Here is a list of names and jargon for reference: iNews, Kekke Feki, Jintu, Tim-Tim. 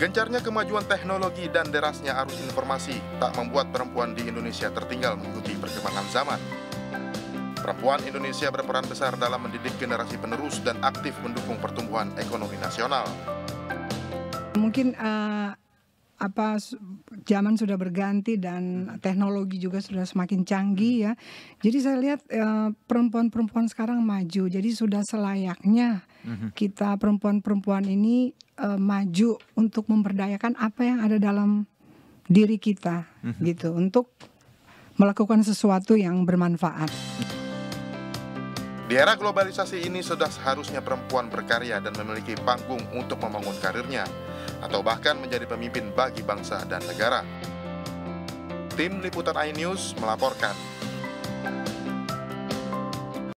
Gencarnya kemajuan teknologi dan derasnya arus informasi tak membuat perempuan di Indonesia tertinggal mengikuti perkembangan zaman. Perempuan Indonesia berperan besar dalam mendidik generasi penerus dan aktif mendukung pertumbuhan ekonomi nasional. Mungkin zaman sudah berganti dan teknologi juga sudah semakin canggih ya. Jadi saya lihat perempuan-perempuan sekarang maju. Jadi sudah selayaknya kita perempuan-perempuan ini maju untuk memberdayakan apa yang ada dalam diri kita gitu, untuk melakukan sesuatu yang bermanfaat. Di era globalisasi ini sudah seharusnya perempuan berkarya dan memiliki panggung untuk membangun karirnya, atau bahkan menjadi pemimpin bagi bangsa dan negara. Tim Liputan iNews melaporkan.